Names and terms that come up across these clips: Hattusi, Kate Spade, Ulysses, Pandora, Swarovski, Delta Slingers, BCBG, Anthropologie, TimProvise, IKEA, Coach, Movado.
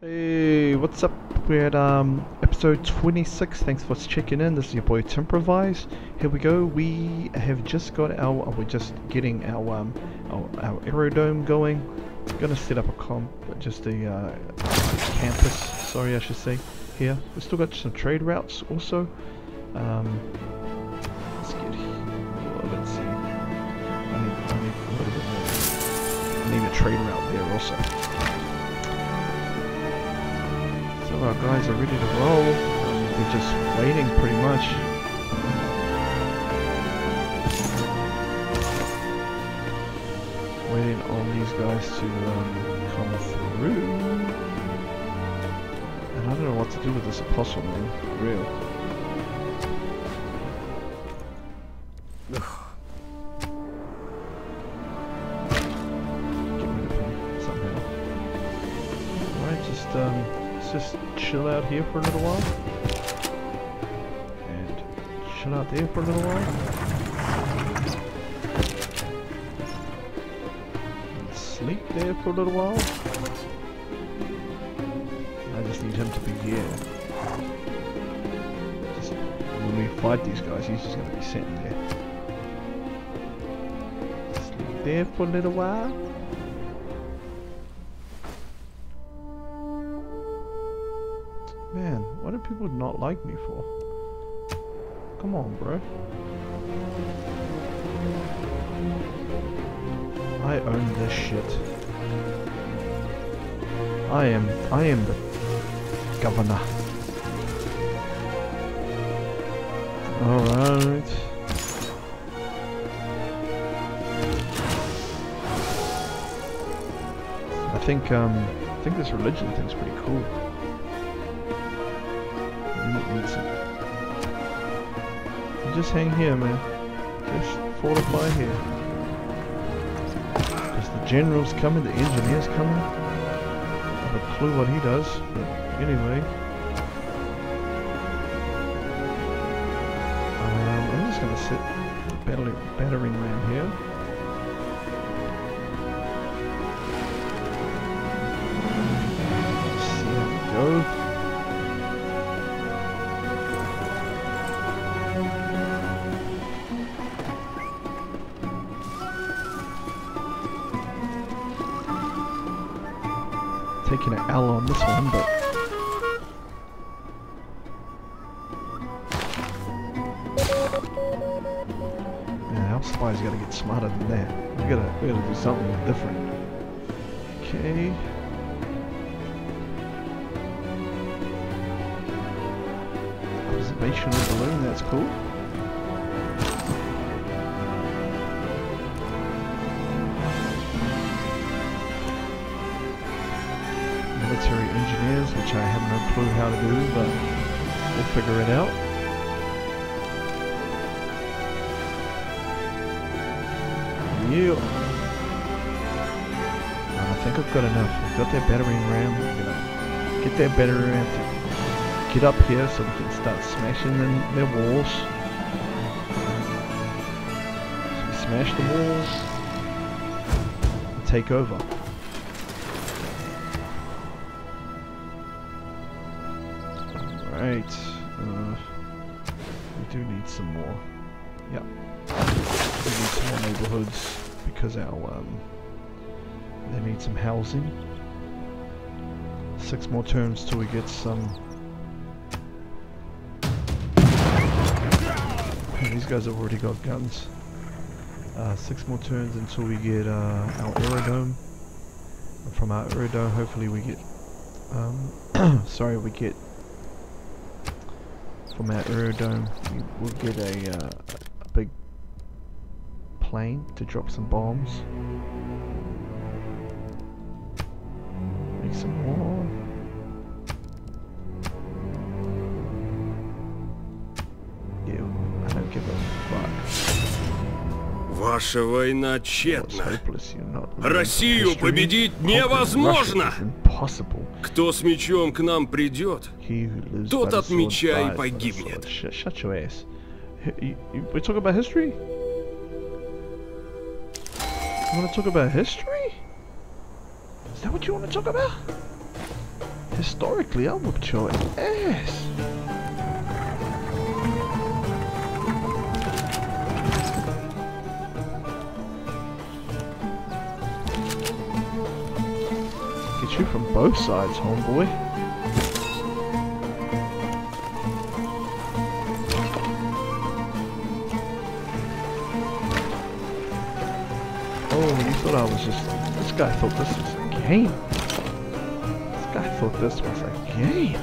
Hey, what's up? We're at episode 26. Thanks for checking in. This is your boy TimProvise. Here we go. We have just got our we're just getting our aerodome going. I'm gonna set up a campus. Sorry, I should say. Here we've still got some trade routes also. Let's get here. Well, let's see. I need a little bit more. I need a trade route there also. Our guys are ready to roll. We're just waiting pretty much. Waiting on these guys to come through. And I don't know what to do with this apostle, man. For real. Ugh. Get rid of him somehow. Alright, just chill out here for a little while, and chill out there for a little while, and sleep there for a little while. I just need him to be here. Just when we fight these guys, he's just going to be sitting there. Sleep there for a little while. Man, what do people not like me for? Come on, bro. I own this shit. I am the governor. Alright. I think this religion thing's pretty cool. Just hang here, man. Just fortify here. Because the general's coming, the engineer's coming. I have a clue what he does, but anyway. I'm just going to sit the battering ram here. Let's see how we go. Taking an L on this one, but yeah, our spies gotta get smarter than that. We gotta do something different. Okay. Observational balloon, that's cool. Military engineers, which I have no clue how to do, but we'll figure it out. Yeah. I think I've got enough. I've got that battering ram. We're gonna get that battering ram to get up here so we can start smashing in their walls. So we smash the walls and take over. Right, we do need some more. Yep, we need some more neighborhoods because our they need some housing. 6 more turns till we get some. These guys have already got guns. 6 more turns until we get our aerodome. And from our aerodome, hopefully we get. From our aerodome, we'll get a big plane to drop some bombs. Make some more. Yeah, I don't give a fuck. Ваша война тщетна. Россию победить невозможно. Кто с мечом к нам придет, тот от меча и погибнет. Shut your ass. We talk about history? You want to talk about history? Is that what you want to talk about? Historically, I whooped your ass. Get you from both sides, homeboy. I was just, this guy thought this was a game. This guy thought this was a game.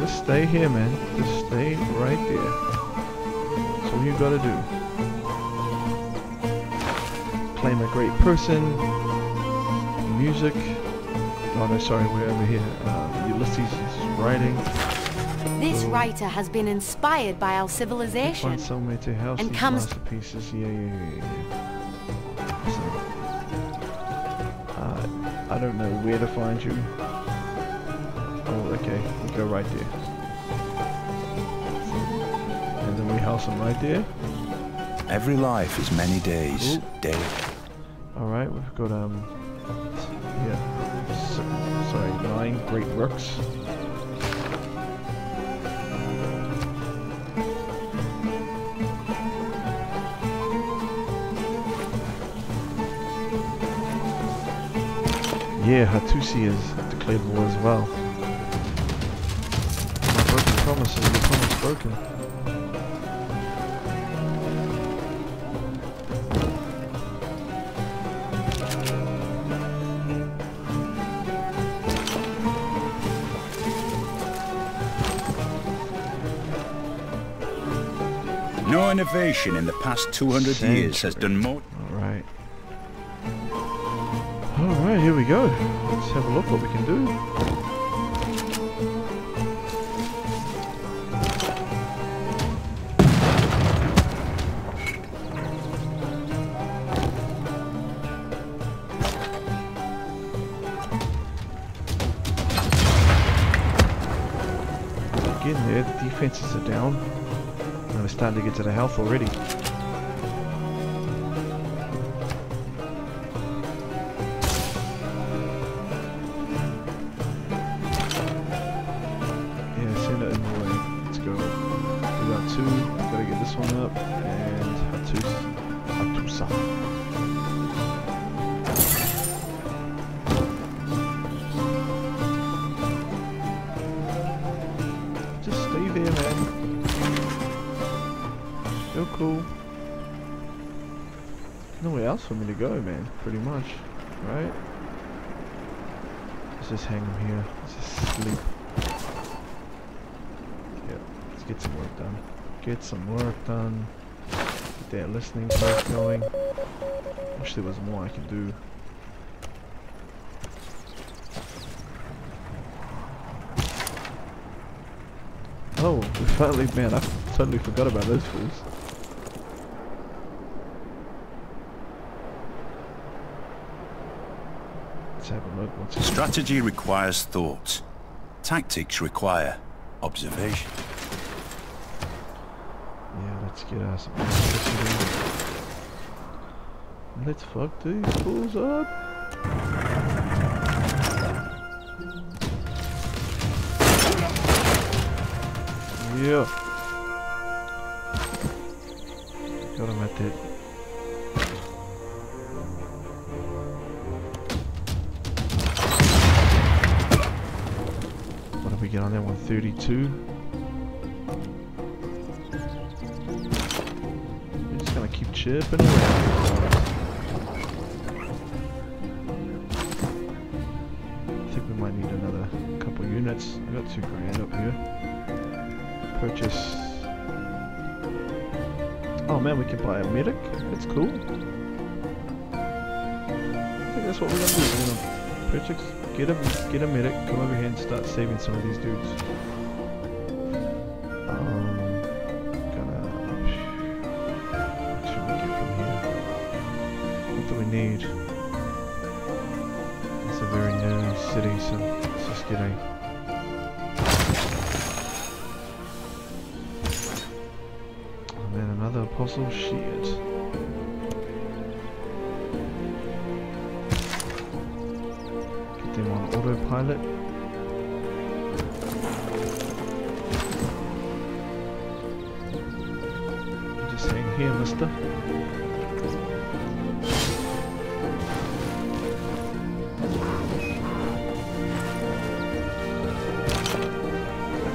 Just stay here, man. Just stay right there. That's all you gotta do. Claim a great person. Music. Oh no, sorry, we're over here. Ulysses is writing. This writer has been inspired by our civilization and comes to pieces. Yeah. So, I don't know where to find you. Oh, okay, we'll go right there. And then we house him right there. Every life is many days. Alright, we've got, yeah, 9 great rooks. Yeah, Hattusi is declared war as well. My broken promises, the promise broken. No innovation in the past 200 years has done more. Alright, here we go. Let's have a look what we can do. Again there, the defenses are down. And we're starting to get to the health already. Nowhere else for me to go, man, pretty much, right? Let's just hang him here, let's just sleep. Yep, let's get some work done. Get some work done. Get that listening part going. Wish there was more I could do. Oh, we finally, man, I totally forgot about those fools. Strategy requires thought. Tactics require observation. Yeah, let's get us. Let's fuck these fools up. Yeah. Got him at that. Get on there, 132. We're just gonna keep chipping away. I think we might need another couple units. I got 2 grand up here. Purchase. Oh man, we can buy a medic. That's cool. I think that's what we're gonna do. We're gonna purchase. Get a medic, come over here and start saving some of these dudes. What should we get from here? What do we need? It's a very new city, so let's just get a... Oh man, another apostle? Shit. pilot. Just hang here, mister.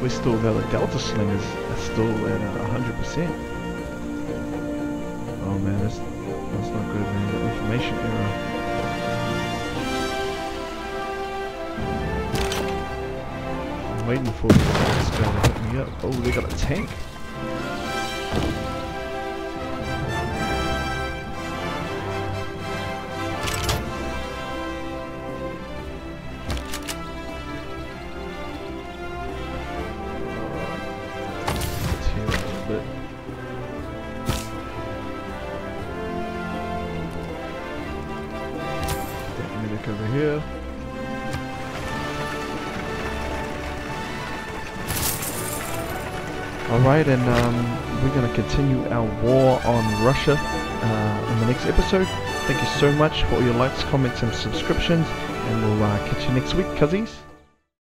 We're still, though, the Delta Slingers are still at 100%. Oh man, that's not good, man. Information error. Waiting for this guy to hit me up. Oh, they got a tank. Let's hear it a little bit. That medic over here. Alright, and we're going to continue our war on Russia in the next episode. Thank you so much for all your likes, comments, and subscriptions, and we'll catch you next week, cuzzies.